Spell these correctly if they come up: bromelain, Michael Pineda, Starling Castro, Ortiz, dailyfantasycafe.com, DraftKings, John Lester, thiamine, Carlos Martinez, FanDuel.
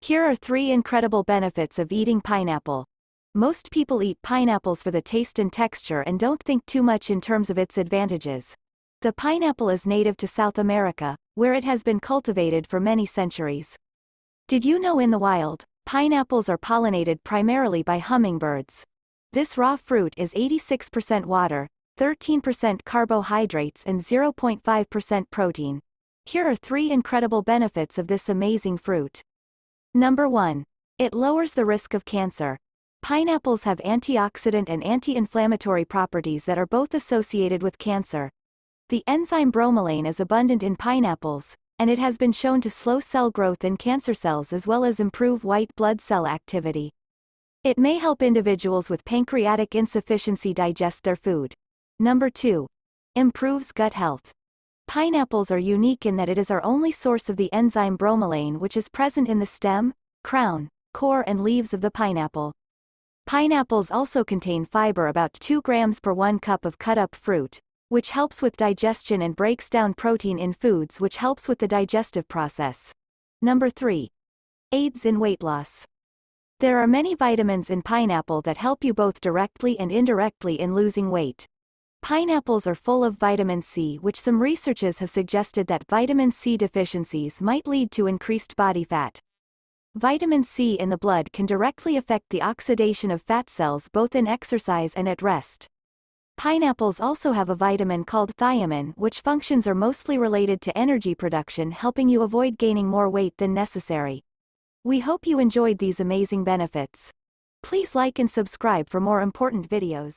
Here are 3 incredible benefits of eating pineapple. Most people eat pineapples for the taste and texture and don't think too much in terms of its advantages. The pineapple is native to South America, where it has been cultivated for many centuries. Did you know in the wild, pineapples are pollinated primarily by hummingbirds? This raw fruit is 86% water, 13% carbohydrates and 0.5% protein. Here are 3 incredible benefits of this amazing fruit. Number 1. It lowers the risk of cancer. Pineapples have antioxidant and anti-inflammatory properties that are both associated with cancer. The enzyme bromelain is abundant in pineapples, and it has been shown to slow cell growth in cancer cells as well as improve white blood cell activity. It may help individuals with pancreatic insufficiency digest their food. Number 2. Improves gut health. Pineapples are unique in that it is our only source of the enzyme bromelain, which is present in the stem, crown, core and leaves of the pineapple. Pineapples also contain fiber, about 2 grams per 1 cup of cut-up fruit, which helps with digestion and breaks down protein in foods, which helps with the digestive process. Number 3. Aids in weight loss. There are many vitamins in pineapple that help you both directly and indirectly in losing weight. Pineapples are full of vitamin C, which some researchers have suggested that vitamin C deficiencies might lead to increased body fat. Vitamin C in the blood can directly affect the oxidation of fat cells both in exercise and at rest. Pineapples also have a vitamin called thiamine, which functions are mostly related to energy production, helping you avoid gaining more weight than necessary. We hope you enjoyed these amazing benefits. Please like and subscribe for more important videos.